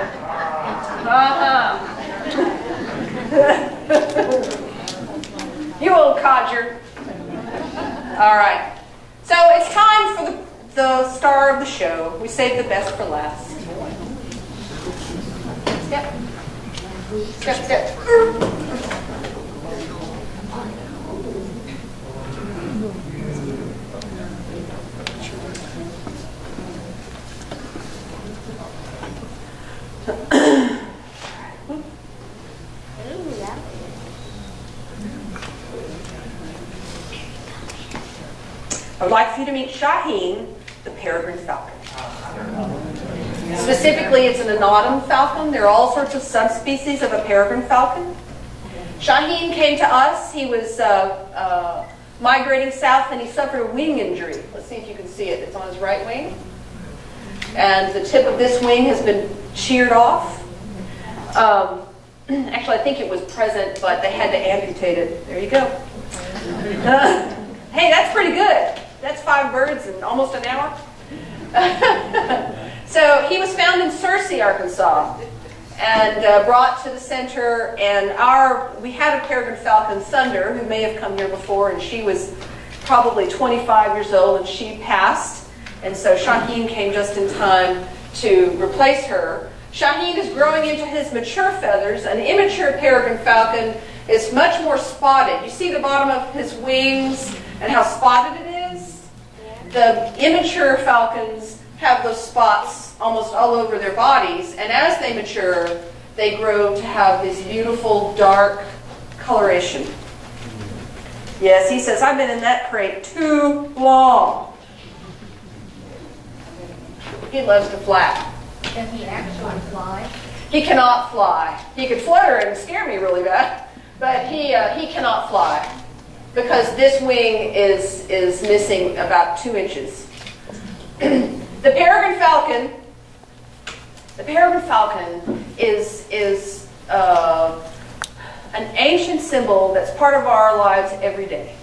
uh-huh. You old codger. All right. So it's time for the, the star of the show. We saved the best for last. Step. Step, step. I would like for you to meet Shaheen, the peregrine falcon. Specifically, it's an anodum falcon. There are all sorts of subspecies of a peregrine falcon. Shaheen came to us. He was uh, uh, migrating south, and he suffered a wing injury. Let's see if you can see it. It's on his right wing. And the tip of this wing has been sheared off. Um, actually, I think it was present, but they had to amputate it. There you go. Uh, hey, that's pretty good. That's five birds in almost an hour. So he was found in Searcy, Arkansas, and uh, brought to the center. And our we had a peregrine falcon, Sunder, who may have come here before, and she was probably twenty-five years old, and she passed. And so Shaheen came just in time to replace her. Shaheen is growing into his mature feathers. An immature peregrine falcon is much more spotted. You see the bottom of his wings and how spotted it is? Yeah. The immature falcons have those spots almost all over their bodies, and as they mature, they grow to have this beautiful dark coloration. Yes, he says, I've been in that crate too long. He loves to flap. Can he actually fly? He cannot fly. He could flutter and scare me really bad, but he uh, he cannot fly because this wing is is missing about two inches. The peregrine falcon, the peregrine falcon is is uh, an ancient symbol that's part of our lives every day.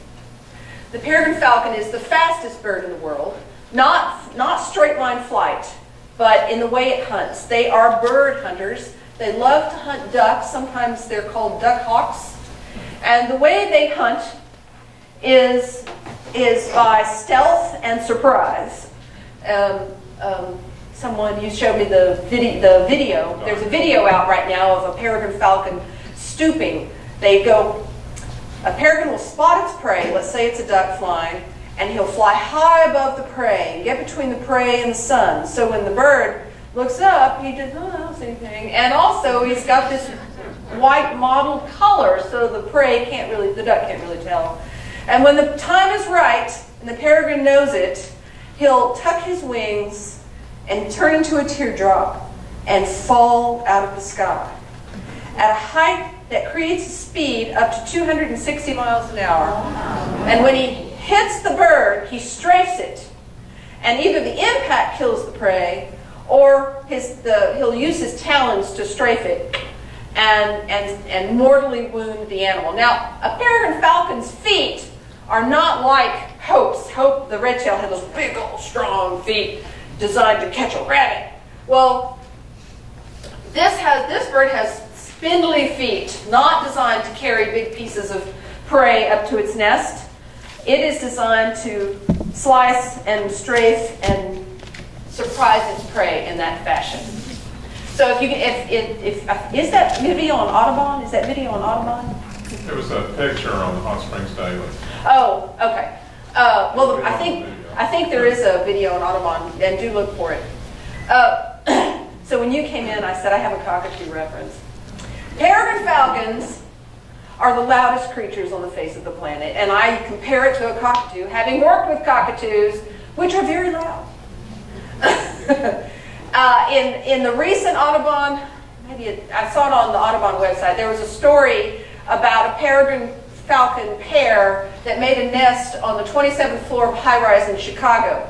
The peregrine falcon is the fastest bird in the world, not not straight line flight, but in the way it hunts. They are bird hunters. They love to hunt ducks. Sometimes they're called duck hawks. And the way they hunt is, is by stealth and surprise. Um, um, someone, you showed me the, vid the video. There's a video out right now of a peregrine falcon stooping. They go, a peregrine will spot its prey, let's say it's a duck flying, and he'll fly high above the prey and get between the prey and the sun. So when the bird looks up, he does not see anything. And also, he's got this white mottled color, so the prey can't really, the duck can't really tell. And when the time is right, and the peregrine knows it, he'll tuck his wings and turn into a teardrop and fall out of the sky at a height that creates a speed up to two hundred sixty miles an hour. And when he hits the bird, he strafes it, and either the impact kills the prey, or his the he'll use his talons to strafe it and and and mortally wound the animal. Now, a peregrine falcon's feet are not like Hope's. Hope the red tail had those big old strong feet designed to catch a rabbit. Well, this has this bird has spindly feet, not designed to carry big pieces of prey up to its nest. It is designed to slice and strafe and surprise its prey in that fashion. So if you if if, if is that video on Audubon? Is that video on Audubon? It was a picture on Hot Springs Daily. Oh, okay. Uh, well, I think I think there is a video on Audubon, and do look for it. Uh, so when you came in, I said I have a cockatoo reference. Peregrine falcons are the loudest creatures on the face of the planet, and I compare it to a cockatoo, having worked with cockatoos, which are very loud. uh, in, in the recent Audubon, maybe it, I saw it on the Audubon website, there was a story about a peregrine falcon pair that made a nest on the twenty-seventh floor of high-rise in Chicago.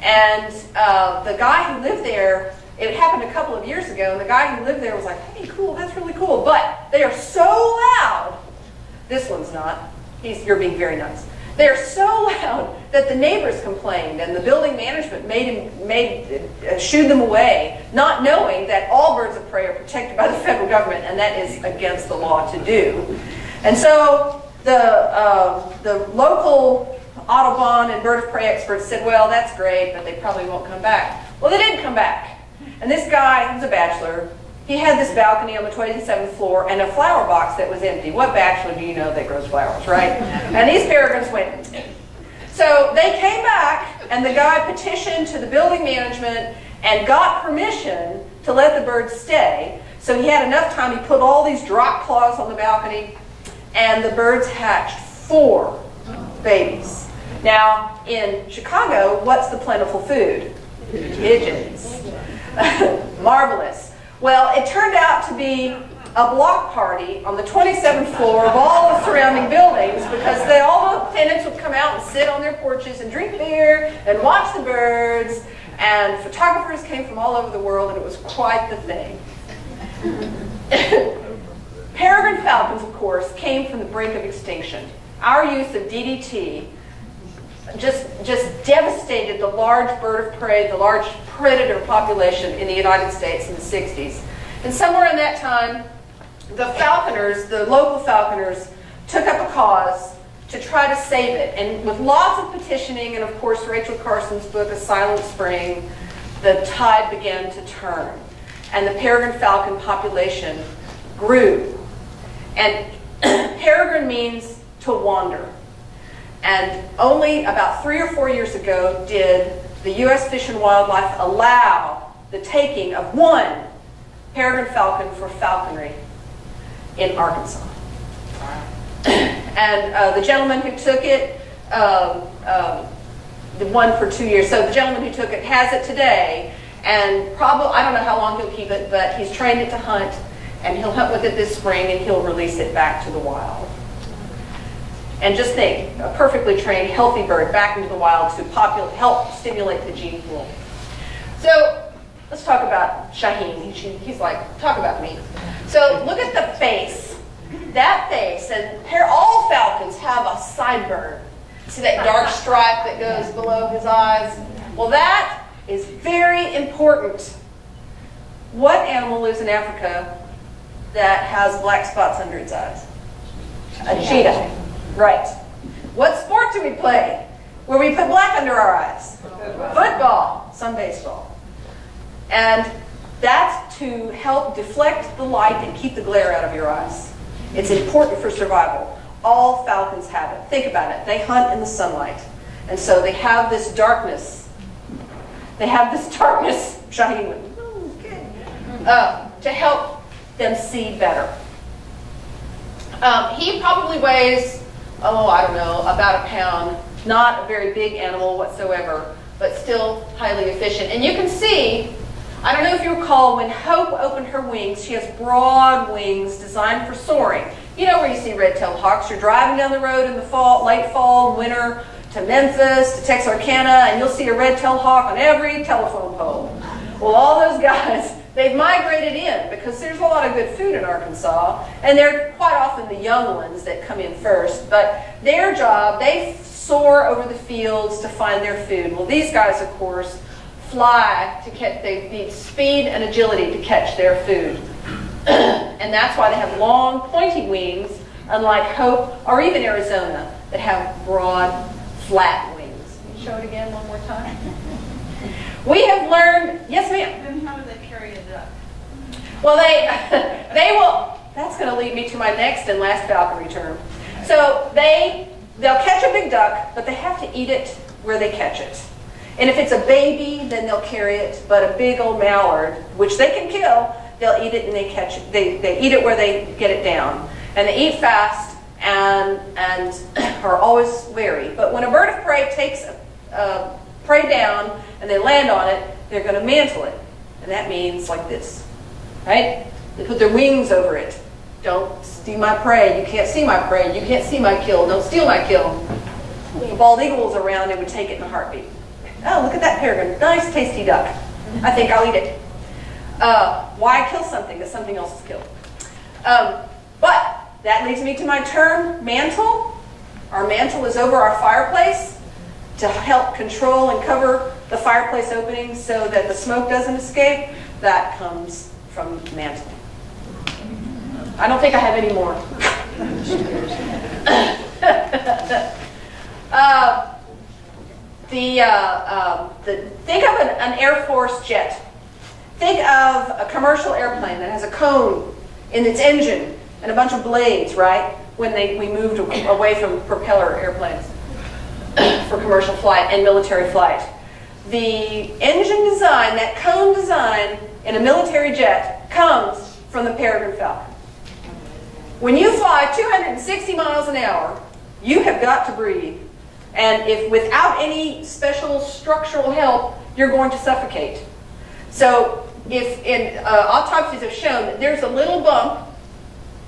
And uh, the guy who lived there, it happened a couple of years ago, and the guy who lived there was like, hey, cool, that's really cool, but they are so loud. This one's not. He's, you're being very nice. They are so loud that the neighbors complained, and the building management made him, made, uh, shooed them away, not knowing that all birds of prey are protected by the federal government, and that is against the law to do. And so the, uh, the local Audubon and bird of prey experts said, well, that's great, but they probably won't come back. Well, they didn't come back. And this guy, he was a bachelor, he had this balcony on the twenty-seventh floor and a flower box that was empty. What bachelor do you know that grows flowers, right? And these peregrines went. So they came back, and the guy petitioned to the building management and got permission to let the birds stay. So he had enough time, he put all these drop claws on the balcony, and the birds hatched four babies. Now, in Chicago, what's the plentiful food? Pigeons. Marvelous. Well, it turned out to be a block party on the twenty-seventh floor of all the surrounding buildings, because they, all the tenants would come out and sit on their porches and drink beer and watch the birds, and photographers came from all over the world, and it was quite the thing. Peregrine falcons, of course, came from the brink of extinction. Our use of D D T just just devastated the large bird of prey, the large predator population in the United States in the sixties. And somewhere in that time, the falconers, the local falconers, took up a cause to try to save it. And with lots of petitioning and, of course, Rachel Carson's book, A Silent Spring, the tide began to turn. And the peregrine falcon population grew. And peregrine means to wander. And only about three or four years ago did the U S Fish and Wildlife allow the taking of one peregrine falcon for falconry in Arkansas. And uh, the gentleman who took it, um, um, the one for two years, so the gentleman who took it has it today, and probably, I don't know how long he'll keep it, but he's trained it to hunt, and he'll hunt with it this spring, and he'll release it back to the wild. And just think, a perfectly trained, healthy bird back into the wild to populate, help stimulate the gene pool. So let's talk about Shaheen. He, he's like, talk about me. So look at the face. That face, and all falcons have a sideburn. See that dark stripe that goes below his eyes? Well, that is very important. What animal lives in Africa that has black spots under its eyes? A cheetah. Right. What sport do we play where we put black under our eyes? Football. Football. Some baseball. And that's to help deflect the light and keep the glare out of your eyes. It's important for survival. All falcons have it. Think about it. They hunt in the sunlight. And so they have this darkness. They have this darkness, Shaheen went, oh, okay, uh, to help them see better. Um, he probably weighs, oh, I don't know, about a pound. Not a very big animal whatsoever, but still highly efficient. And you can see, I don't know if you recall, when Hope opened her wings, she has broad wings designed for soaring. You know where you see red-tailed hawks. You're driving down the road in the fall, late fall, winter, to Memphis, to Texarkana, and you'll see a red-tailed hawk on every telephone pole. Well, all those guys, they've migrated in because there's a lot of good food in Arkansas, and they're quite often the young ones that come in first, but their job, they soar over the fields to find their food. Well, these guys, of course, fly to catch, they need speed and agility to catch their food. And that's why they have long, pointy wings, unlike Hope or even Arizona, that have broad, flat wings. Can you show it again one more time? We have learned, yes ma'am? Then how do they carry it up? Well, they, they will, that's going to lead me to my next and last falconry term. So they, they'll catch a big duck, but they have to eat it where they catch it. And if it's a baby, then they'll carry it, but a big old mallard, which they can kill, they'll eat it and they catch it. They, they eat it where they get it down. And they eat fast and, and are always wary. But when a bird of prey takes a, a prey down and they land on it, they're going to mantle it. And that means like this, right? They put their wings over it. Don't steal my prey. You can't see my prey. You can't see my kill. Don't steal my kill. If a bald eagle was around, it would take it in a heartbeat. Oh, look at that peregrine. Nice, tasty duck. I think I'll eat it. Uh, why kill something that something else is killed? Um, but that leads me to my term, mantle. Our mantle is over our fireplace to help control and cover the fireplace opening so that the smoke doesn't escape. That comes from mantle. I don't think I have any more. uh, the, uh, um, the, think of an, an Air Force jet. Think of a commercial airplane that has a cone in its engine and a bunch of blades, right? When they, we moved away from propeller airplanes for commercial flight and military flight. The engine design, that cone design in a military jet comes from the peregrine falcon. When you fly two hundred sixty miles an hour, you have got to breathe. And if without any special structural help, you're going to suffocate. So if in, uh, autopsies have shown that there's a little bump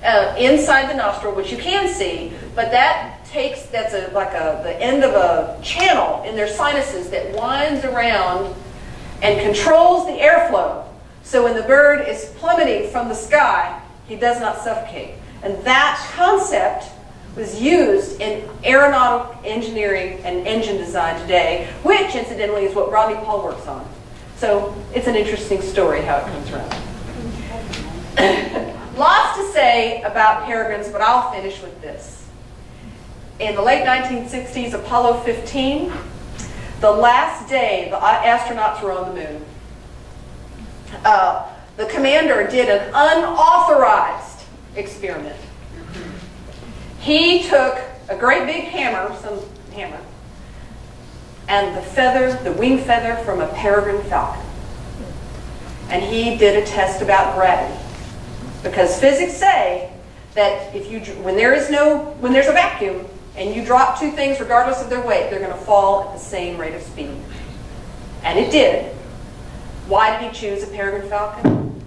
uh, inside the nostril, which you can see, but that takes, that's a, like a, the end of a channel in their sinuses that winds around and controls the airflow. So when the bird is plummeting from the sky, he does not suffocate. And that concept was used in aeronautic engineering and engine design today, which incidentally is what Rodney Paul works on. So it's an interesting story how it comes around. Lots to say about peregrines, but I'll finish with this. In the late nineteen sixties, Apollo fifteen, the last day the astronauts were on the moon, uh, the commander did an unauthorized experiment. He took a great big hammer, some hammer, and the feather, the wing feather from a peregrine falcon. And he did a test about gravity. Because physics say that if you, when there is no, when there's a vacuum and you drop two things regardless of their weight, they're going to fall at the same rate of speed. And it did. Why did he choose a peregrine falcon?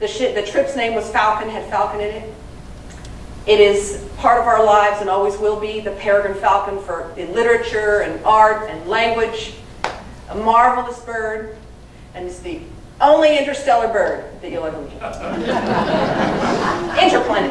The, ship, the trip's name was Falcon, had Falcon in it. It is part of our lives and always will be, the peregrine falcon, for in literature and art and language. A marvelous bird, and it's the only interstellar bird that you'll ever meet. Interplanetary.